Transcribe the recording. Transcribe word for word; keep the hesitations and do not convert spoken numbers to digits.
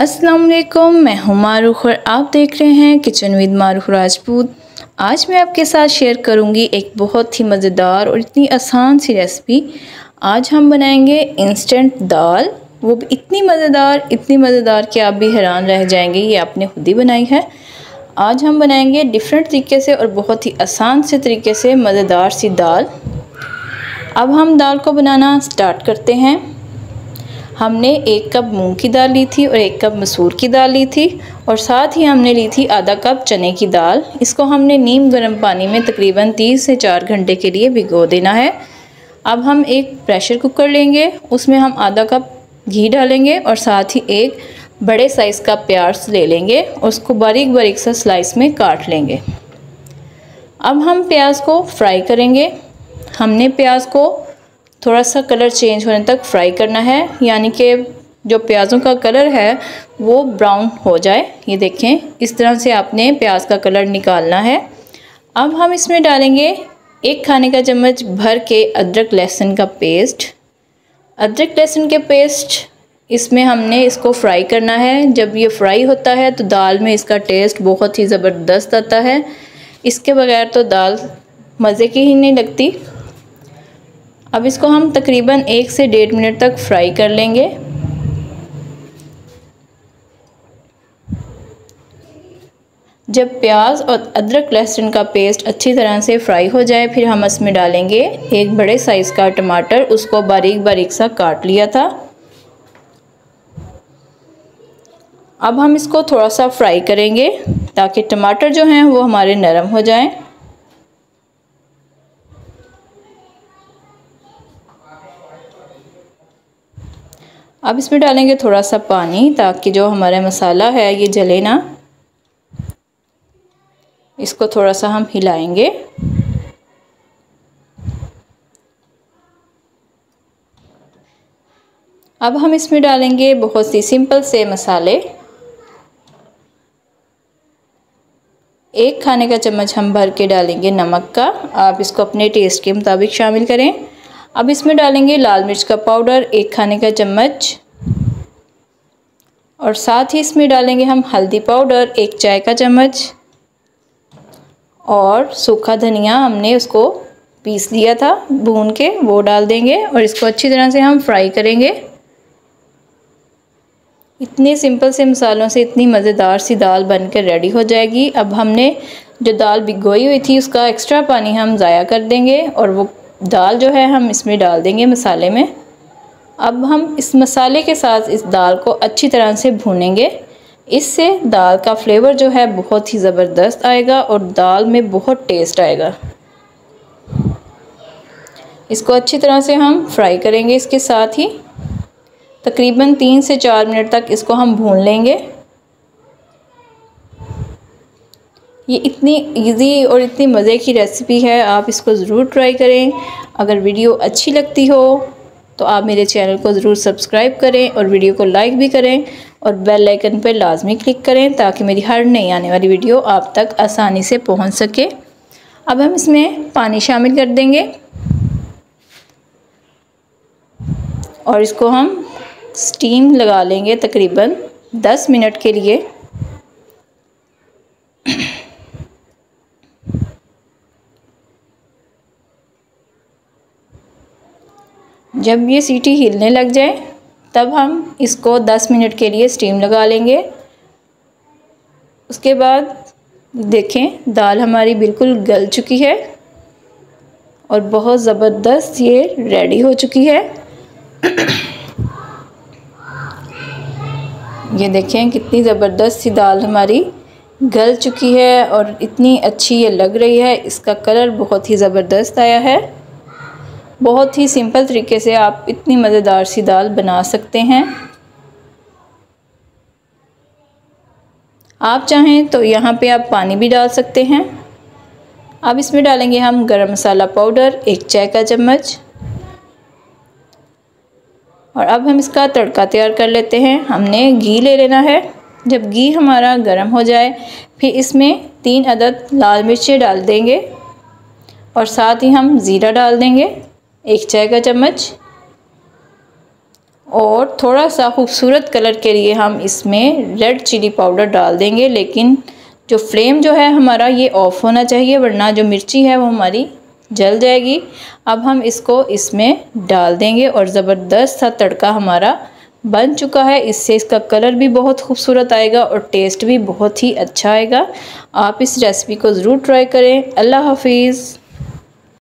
अस्सलाम वालेकुम, मैं हूं मारूख और आप देख रहे हैं किचन विद मारूख राजपूत। आज मैं आपके साथ शेयर करूंगी एक बहुत ही मज़ेदार और इतनी आसान सी रेसिपी। आज हम बनाएंगे इंस्टेंट दाल, वो भी इतनी मज़ेदार इतनी मज़ेदार कि आप भी हैरान रह जाएंगे, ये आपने खुद ही बनाई है। आज हम बनाएंगे डिफरेंट तरीके से और बहुत ही आसान से तरीके से मज़ेदार सी दाल। अब हम दाल को बनाना स्टार्ट करते हैं। हमने एक कप मूंग की दाल ली थी और एक कप मसूर की दाल ली थी और साथ ही हमने ली थी आधा कप चने की दाल। इसको हमने नीम गर्म पानी में तकरीबन तीस से चार घंटे के लिए भिगो देना है। अब हम एक प्रेशर कुकर लेंगे, उसमें हम आधा कप घी डालेंगे और साथ ही एक बड़े साइज़ का प्याज ले लेंगे और उसको बारीक बारीक सा स्लाइस में काट लेंगे। अब हम प्याज को फ्राई करेंगे। हमने प्याज को थोड़ा सा कलर चेंज होने तक फ्राई करना है, यानी कि जो प्याज़ों का कलर है वो ब्राउन हो जाए। ये देखें, इस तरह से आपने प्याज का कलर निकालना है। अब हम इसमें डालेंगे एक खाने का चम्मच भर के अदरक लहसुन का पेस्ट। अदरक लहसुन के पेस्ट इसमें हमने इसको फ्राई करना है। जब ये फ्राई होता है तो दाल में इसका टेस्ट बहुत ही ज़बरदस्त आता है। इसके बगैर तो दाल मज़े की ही नहीं लगती। अब इसको हम तकरीबन एक से डेढ़ मिनट तक फ्राई कर लेंगे। जब प्याज और अदरक लहसुन का पेस्ट अच्छी तरह से फ्राई हो जाए, फिर हम इसमें डालेंगे एक बड़े साइज़ का टमाटर, उसको बारीक बारीक सा काट लिया था। अब हम इसको थोड़ा सा फ्राई करेंगे ताकि टमाटर जो हैं वो हमारे नरम हो जाएं। अब इसमें डालेंगे थोड़ा सा पानी ताकि जो हमारा मसाला है ये जले ना। इसको थोड़ा सा हम हिलाएंगे। अब हम इसमें डालेंगे बहुत ही सिंपल से मसाले। एक खाने का चम्मच हम भर के डालेंगे नमक का, आप इसको अपने टेस्ट के मुताबिक शामिल करें। अब इसमें डालेंगे लाल मिर्च का पाउडर एक खाने का चम्मच और साथ ही इसमें डालेंगे हम हल्दी पाउडर एक चाय का चम्मच और सूखा धनिया, हमने उसको पीस लिया था भून के, वो डाल देंगे और इसको अच्छी तरह से हम फ्राई करेंगे। इतने सिंपल से मसालों से इतनी मज़ेदार सी दाल बनकर रेडी हो जाएगी। अब हमने जो दाल भिगोई हुई थी उसका एक्स्ट्रा पानी हम ज़ाया कर देंगे और वो दाल जो है हम इसमें डाल देंगे मसाले में। अब हम इस मसाले के साथ इस दाल को अच्छी तरह से भूनेंगे। इससे दाल का फ्लेवर जो है बहुत ही ज़बरदस्त आएगा और दाल में बहुत टेस्ट आएगा। इसको अच्छी तरह से हम फ्राई करेंगे। इसके साथ ही तकरीबन तीन से चार मिनट तक इसको हम भून लेंगे। ये इतनी इजी और इतनी मज़े की रेसिपी है, आप इसको ज़रूर ट्राई करें। अगर वीडियो अच्छी लगती हो तो आप मेरे चैनल को ज़रूर सब्सक्राइब करें और वीडियो को लाइक भी करें और बेल आइकन पर लाजमी क्लिक करें ताकि मेरी हर नई आने वाली वीडियो आप तक आसानी से पहुंच सके। अब हम इसमें पानी शामिल कर देंगे और इसको हम स्टीम लगा लेंगे तकरीबन दस मिनट के लिए। जब ये सीटी हिलने लग जाए तब हम इसको दस मिनट के लिए स्टीम लगा लेंगे। उसके बाद देखें दाल हमारी बिल्कुल गल चुकी है और बहुत ज़बरदस्त ये रेडी हो चुकी है। ये देखें कितनी ज़बरदस्त सी दाल हमारी गल चुकी है और इतनी अच्छी ये लग रही है। इसका कलर बहुत ही ज़बरदस्त आया है। बहुत ही सिंपल तरीके से आप इतनी मज़ेदार सी दाल बना सकते हैं। आप चाहें तो यहाँ पे आप पानी भी डाल सकते हैं। अब इसमें डालेंगे हम गरम मसाला पाउडर एक चाय का चम्मच और अब हम इसका तड़का तैयार कर लेते हैं। हमने घी ले लेना है। जब घी हमारा गरम हो जाए फिर इसमें तीन अदद लाल मिर्चें डाल देंगे और साथ ही हम ज़ीरा डाल देंगे एक चाय का चम्मच और थोड़ा सा खूबसूरत कलर के लिए हम इसमें रेड चिली पाउडर डाल देंगे, लेकिन जो फ्लेम जो है हमारा ये ऑफ होना चाहिए, वरना जो मिर्ची है वो हमारी जल जाएगी। अब हम इसको इसमें डाल देंगे और ज़बरदस्त सा तड़का हमारा बन चुका है। इससे इसका कलर भी बहुत खूबसूरत आएगा और टेस्ट भी बहुत ही अच्छा आएगा। आप इस रेसिपी को ज़रूर ट्राई करें। अल्लाह हाफिज़।